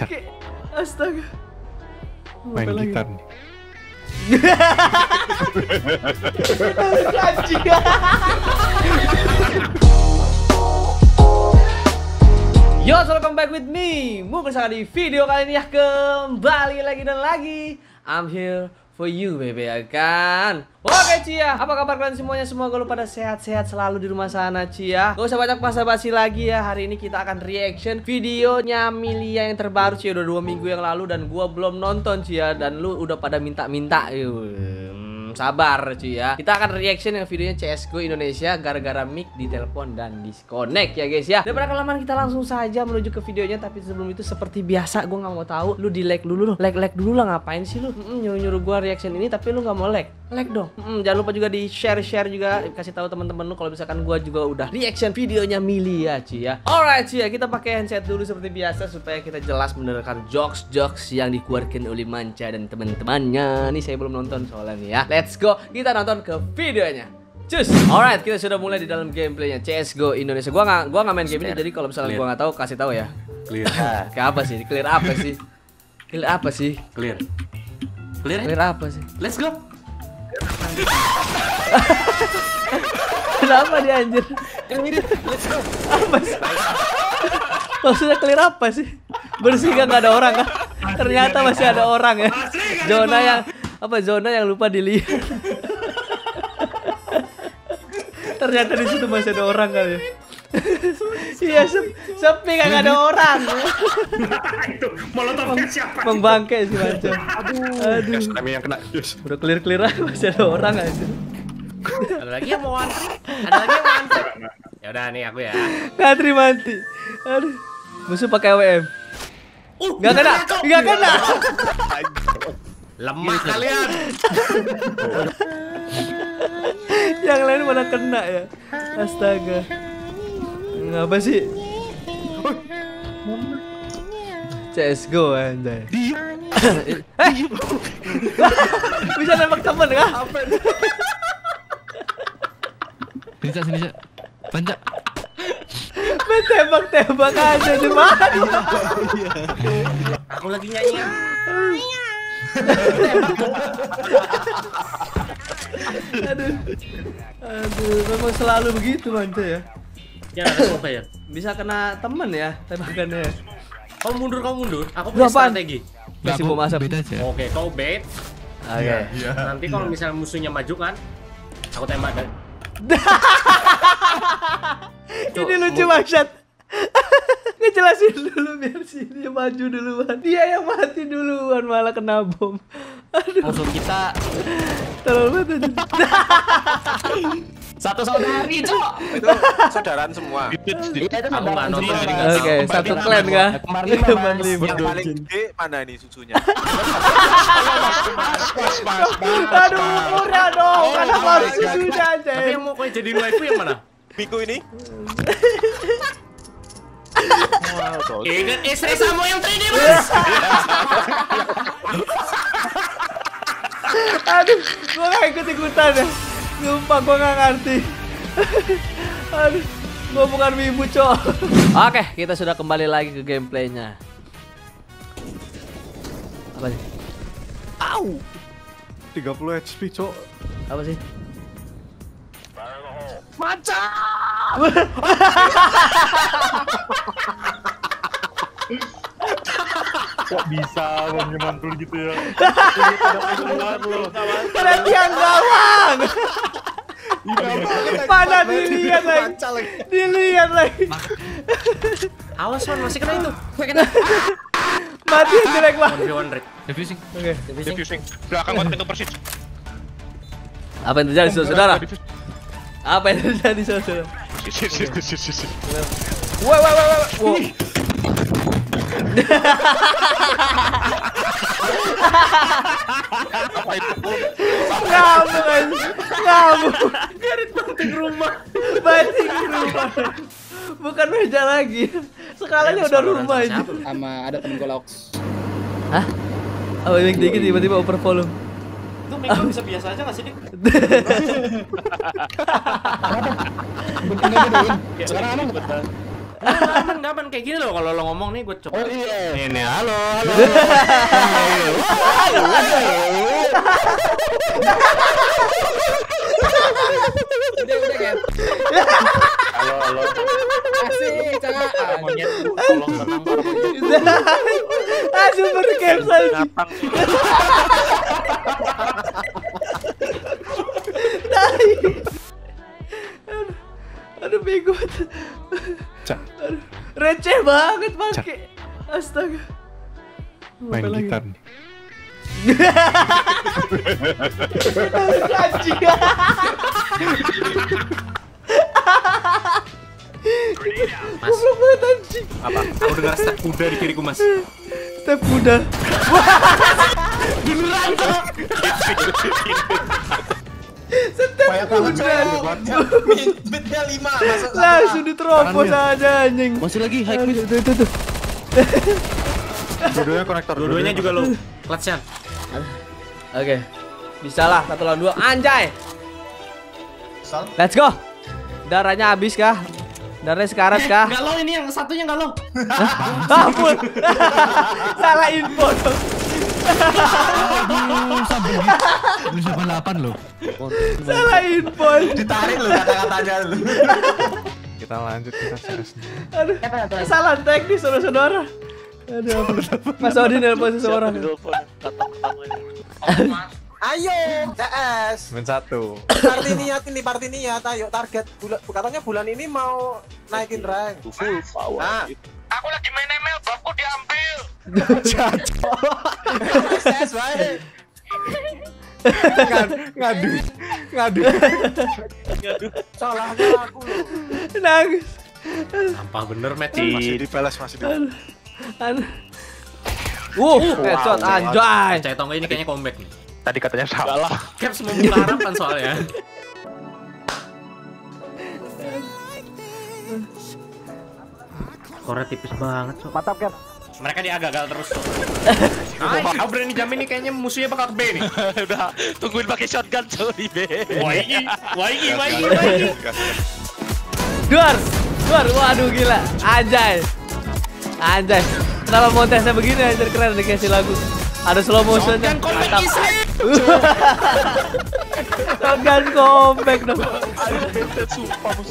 pacar. Astaga. Main gitar nih. Yo, welcome back with me. Mungkin sangat di video kali ini ya, kembali lagi dan lagi. I'm here for you, baby, ya kan? Oke, Cia, apa kabar kalian semuanya? Semoga lu pada sehat-sehat selalu di rumah sana, Cia. Gak usah banyak basa-basi lagi ya. Hari ini kita akan reaction videonya Milia yang terbaru, Cia. Udah 2 minggu yang lalu dan gua belum nonton, Cia. Dan lu udah pada minta-minta, sabar, Cia. Kita akan reaction yang videonya CS:GO Indonesia gara-gara mic ditelepon dan disconnect ya, guys ya. Daripada kelamaan, kita langsung saja menuju ke videonya. Tapi sebelum itu, seperti biasa, gue nggak mau tahu. Lu di like dulu, like dulu lah. Ngapain sih lu? Nyuruh gue reaction ini tapi lu nggak mau like dong. Jangan lupa juga di share juga, kasih tahu teman-teman lu kalau misalkan gue juga udah reaction videonya Milia, Cia. Alright, Cia, kita pakai handset dulu seperti biasa supaya kita jelas mendengarkan jokes yang dikeluarkan oleh Manca dan teman-temannya. Nih saya belum nonton soalnya nih ya. Let's go, kita nonton ke videonya. Cus. Alright, kita sudah mulai di dalam gameplaynya CS:GO Indonesia. Gua nggak main game ini, jadi kalau misalnya gua nggak tahu, kasih tahu ya. Clear. Kayak apa sih? Clear apa sih? Clear apa sih? Clear. Clear apa sih? Let's go. Kenapa dia anjir? Let's go. Apa sih? Maksudnya clear apa sih? Bersih kan nggak ada orang kan? Ternyata masih ada orang ya. Zona yang apa, zona yang lupa dilihat. Ternyata di situ masih ada orang kali ya. Iya, sepi kan ada orang. Itu molotofnya siapa? Membangke sih macam. Aduh. Kami yang kena. Udah clear aja, masih ada orang aja. Ada lagi yang mau antri. Ya udah nih aku ya. Ngantri mati. Aduh. Musuh pakai WM. Enggak kena. Lemah kalian. Yang lain mana kena ya. Astaga. Ngapa sih? CS:GO anjay. Bisa nembak temen kah? Sini, Cak. Pancak. Tembak-tembak aja di mana? Aku lagi nyanyi. Aduh, memang selalu begitu Manca ya. Ya, apa ya? Bisa kena temen ya, tembakannya. Kau mundur. Aku punya strategi. Masih mau masak beda aja. Oke, kau bait. Oke. Nanti kalau misalnya musuhnya maju kan, aku tembak kan. Ini lucu banget. Ngejelasin dulu biar sini maju duluan. Dia yang mati duluan malah kena bom. Aduh. Musuh kita terlalu banget. Satu saudari, Cok. Itu saudaraan semua. Oke, satu klan kah? Yang paling gede mana nih susunya? Aduh, murah dong. Mana baru susunya aja. Tapi yang mau kau jadi waifu yang mana? Biku ini. Ingat istri kamu yang 3D, Mas. Aduh, gua gak ikut-ikutan ya. Sumpah gua gak ngerti. Aduh, gua bukan wibu, Cok. Oke, kita sudah kembali lagi ke gameplaynya. Apa sih? Au. 30 HP, Cok. Apa sih? Manca! Kok bisa menyemantul gitu ya? Perhatian gawang! Padahal dilihat lagi. Awas man, masih kena itu. Mati jelek banget. Defusing. Oke, defusing. Belakang pintu persis. Apa yang terjadi saudara? Wah. Apa itu? Ngabuk. Garis banting rumah. Bukan meja lagi. Skalanya udah rumah aja. Sama ada temen gue Lox. Hah? Oh, dikit tiba-tiba over volume. Itu mereka bisa biasa aja nggak sih, Dik? Sekarang aneh. Aman kayak gini loh kalau lo ngomong nih gue coba. Oh iya. Ini halo. Udah kan. Halo. Asik cara monyet tolong nomor. Aduh berkepsal. Aduh bego. Aduh, receh banget pakai. Astaga. Main gitar nih. Mas. Apa? Aku dengar step kuda di kiriku, Mas. Step kuda. Beneran kok. Setiap bednya 5 masuk langsung diterobos aja anjing. Masih lagi high mid itu. Dua-duanya konektor. Dua-duanya juga lo clutch-an. Oke. Bisa lah 1 lawan 2 anjay. Let's go. Darahnya habis kah? Darahnya sekarat kah? Enggak lo ini yang satunya enggak lo. Ampun. Salah info. Aduh, sampai 8 loh. Salah info. Ditarik loh kata-katanya lu. Kita lanjut kita serius. Aduh. Salah teknis saudara-saudara. Aduh, Mas Odin nelpon seseorang. Ayo, CS. Main 1. Parti niat ini, ayo target katanya bulan ini mau naikin rank. Full power. Nah, aku lagi main ML, buffku diambil. CS baik. Ngadu. Salahnya aku. Nangis. Sampah bener match masih dipeles headshot anjay. Cai tonggo ini kayaknya comeback nih. Tadi katanya salah. Cap semua muka harapan soalnya. Skornya tipis banget, so. Mantap, Cap. Mereka diagagal terus. Aku berani jamin nih kayaknya musuhnya bakal ke B nih. Udah, tungguin pakai shotgun coy di B. Wai. Duar. Waduh gila. Anjay. Kenapa montesnya begini anjir, keren dikasih lagu. Ada slow motion-nya. Shotgun comeback dong.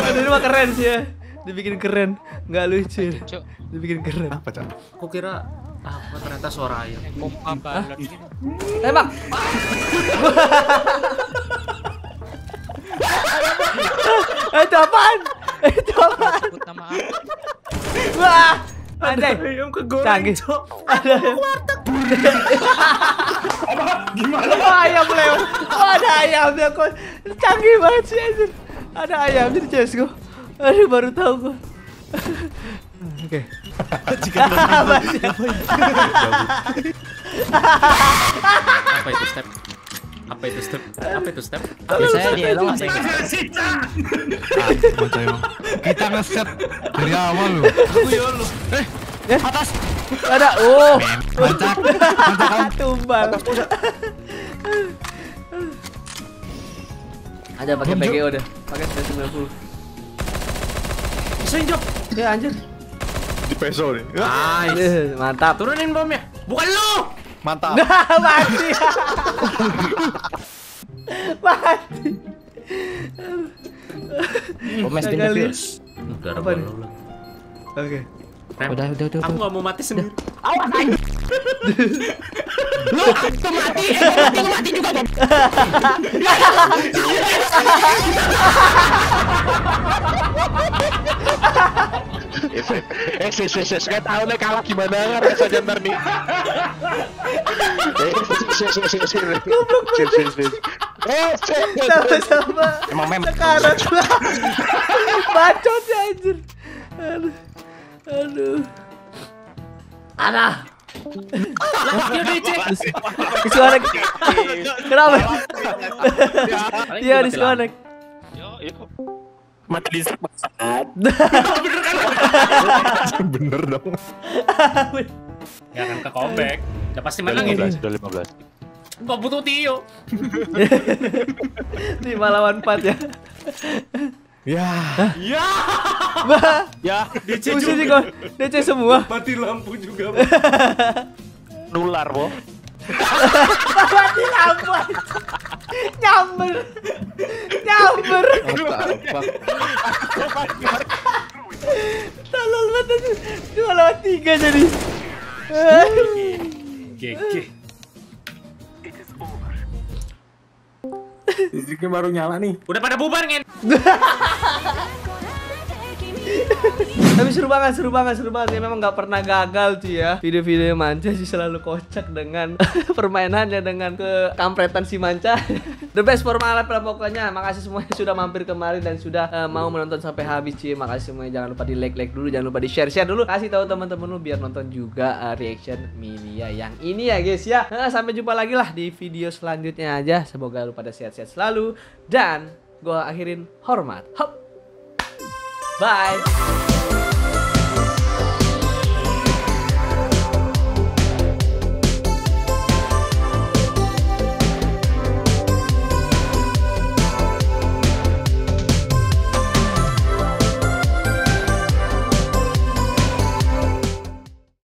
Aduh, ini mah keren sih ya. Dibikin keren, nggak lucu. Dibikin keren. Apa Cak? Aku kira apa ternyata suara ayam. Pompa balon. Tembak. Itu apaan? Sebut nama aku. Wah. Ada ayam kegoreng. Ada warteg. Apa? Gimana? Ayam leo. Ada ayamnya kok. Canggih banget sih anjir. Ada ayam di CS:GO. Aduh baru tahu gua. Oke. Apa itu? Apa itu step? Saya dielong aja. Kita ngeset dari awal loh. Aku atas. Ada. Oh. Mantap. Tumbang. Ada pakai PGO udah. Pakai 190. Senjok. Ya anjir. Di peso nih. Nice. Mantap. Turunin bomnya. Bukan lu. Mantap. Mati. Bomes bin virus. Oke. Udah. Aku enggak mau mati sendiri. Awas anjir. Lu aku mati, lu mati juga, Bom. Tahu kalah gimana rasanya ntar nih. Aduh. Disconnect. Kenapa? Iya disconnect. Mati listrik banget. Bener dong. Gak akan ke comeback. Udah pasti menang ini. Udah 15. Kok butuh Tio? 5 lawan 4 ya. Ya. Bah. Ya, DC juga. DC semua. Mati lampu juga, Bang. Nular, Bo. Mati lampu. Nyamber. Tolol banget. 2-3 jadi. Gege. Listriknya baru nyala nih. Udah pada bubar ngen. Tapi seru banget. Saya memang nggak pernah gagal tuh ya. Video-video Manca sih selalu kocak dengan permainannya, dengan kekampretan si Manca. The best formalah pokoknya. Makasih semuanya sudah mampir kemarin dan sudah mau menonton sampai habis sih. Makasih semuanya. Jangan lupa di like dulu, jangan lupa di share dulu. Kasih tahu teman-teman lu biar nonton juga reaction Milia yang ini ya guys ya. Sampai jumpa lagi lah di video selanjutnya aja. Semoga lu pada sehat-sehat selalu dan gua akhirin hormat. Hop. Bye.